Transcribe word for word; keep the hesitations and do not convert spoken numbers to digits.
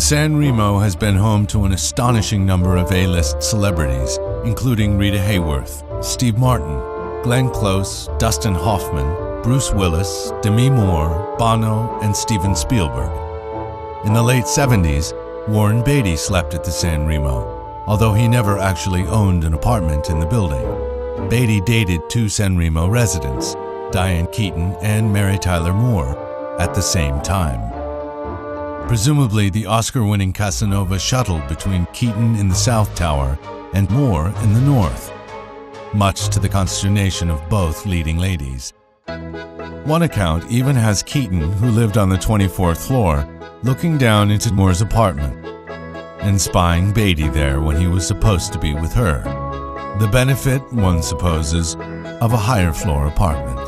The San Remo has been home to an astonishing number of A-list celebrities, including Rita Hayworth, Steve Martin, Glenn Close, Dustin Hoffman, Bruce Willis, Demi Moore, Bono, and Steven Spielberg. In the late seventies, Warren Beatty slept at the San Remo, although he never actually owned an apartment in the building. Beatty dated two San Remo residents, Diane Keaton and Mary Tyler Moore, at the same time. Presumably, the Oscar-winning Casanova shuttled between Keaton in the South Tower and Moore in the North, much to the consternation of both leading ladies. One account even has Keaton, who lived on the twenty-fourth floor, looking down into Moore's apartment and spying Beatty there when he was supposed to be with her. The benefit, one supposes, of a higher floor apartment.